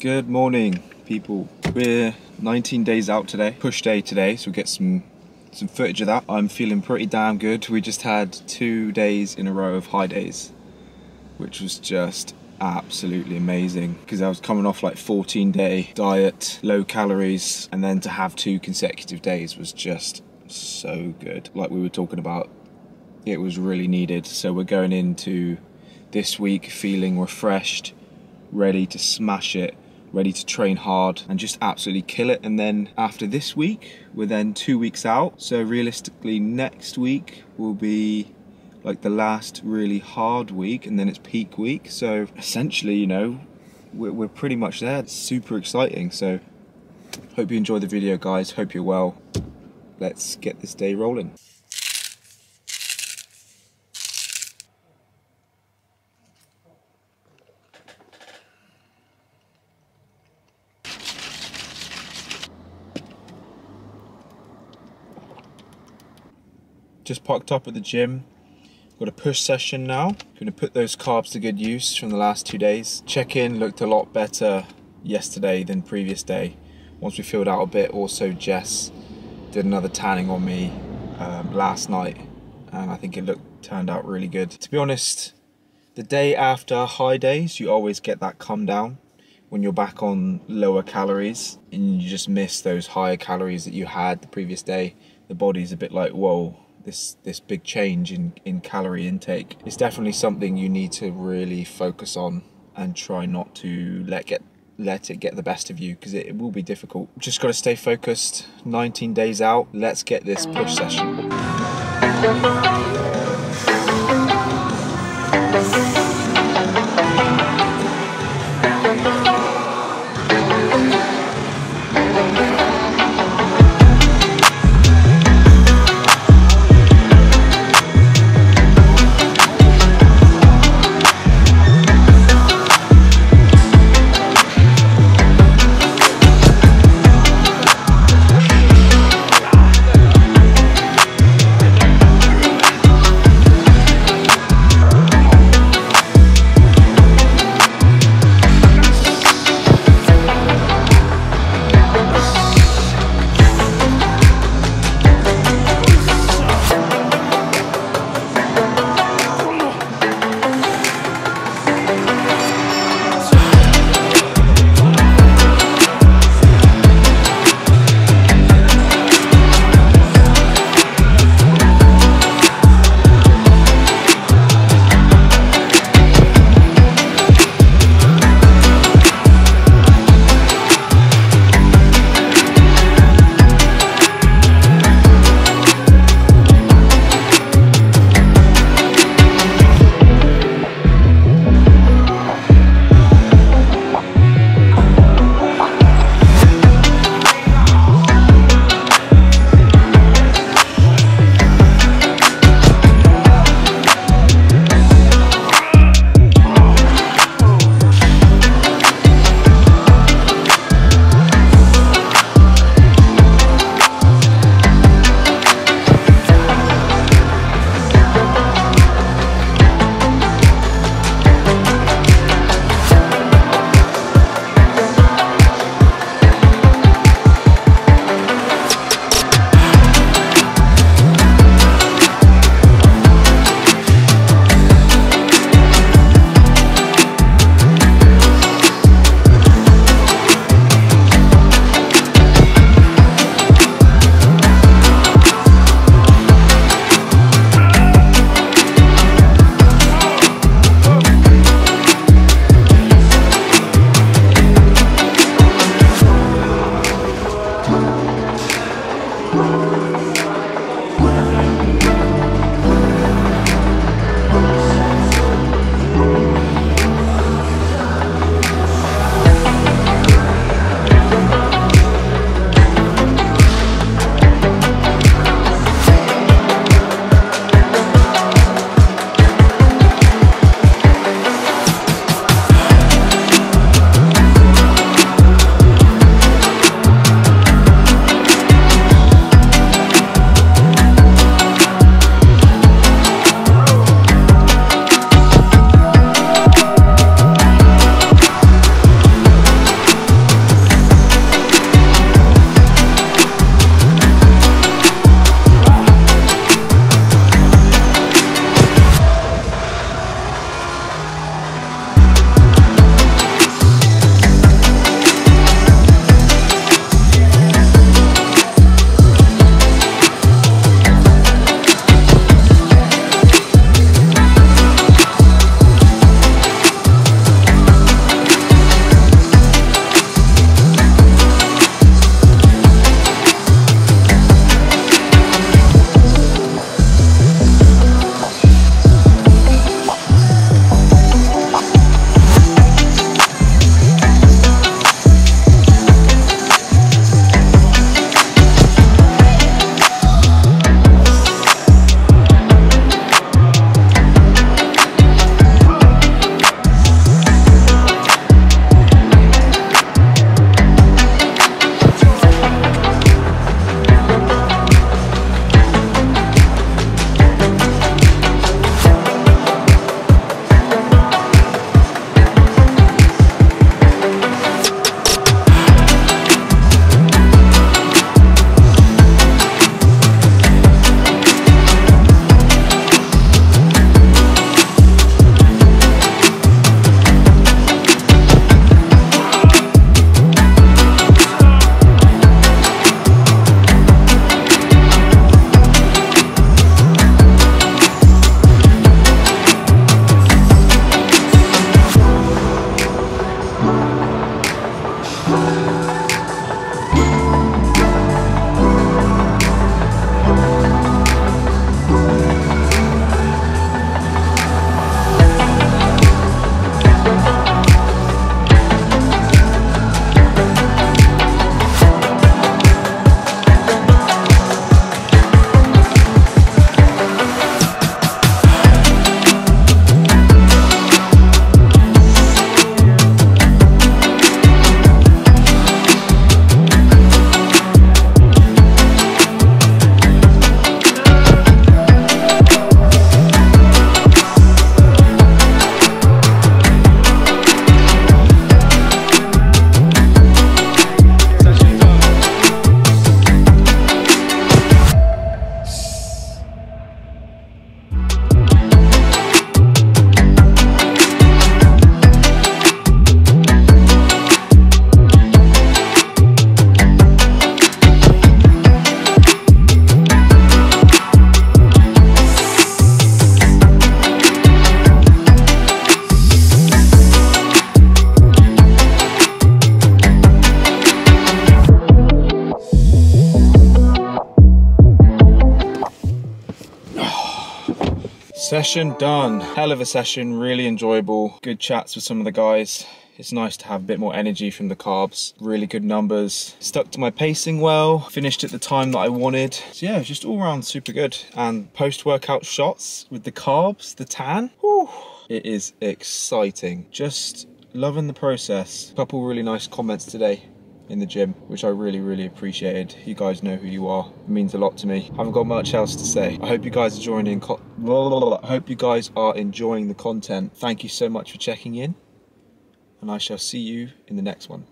Good morning, people. We're 19 days out today, push day today, so we'll get some footage of that. I'm feeling pretty damn good. We just had 2 days in a row of high days, which was just absolutely amazing because I was coming off like 14-day diet, low calories, and then to have 2 consecutive days was just so good. Like we were talking about, it was really needed. So we're going into this week feeling refreshed, ready to smash it, ready to train hard and just absolutely kill it. And then after this week, we're then 2 weeks out. So realistically, next week will be like the last really hard week, and then it's peak week. So essentially, you know, we're pretty much there. It's super exciting. So hope you enjoy the video, guys. Hope you're well. Let's get this day rolling. Just parked up at the gym. Got a push session now. Gonna put those carbs to good use from the last 2 days. Check-in looked a lot better yesterday than previous day. Once we filled out a bit, also Jess did another tanning on me last night, and I think it turned out really good. To be honest, the day after high days, you always get that come down when you're back on lower calories, and you just miss those higher calories that you had the previous day. The body's a bit like, whoa, this big change in calorie intake. It's definitely something you need to really focus on and try not to let it get the best of you, because it will be difficult. Just got to stay focused. 19 days out. Let's get this push session. Session done. Hell of a session, really enjoyable. Good chats with some of the guys. It's nice to have a bit more energy from the carbs. Really good numbers. Stuck to my pacing well. Finished at the time that I wanted. So yeah, just all around super good. And post-workout shots with the carbs, the tan. Whew, it is exciting. Just loving the process. A couple really nice comments today in the gym, which I really appreciated. You guys know who you are. It means a lot to me. I haven't got much else to say. I hope you guys are enjoying the content. Thank you so much for checking in, and I shall see you in the next one.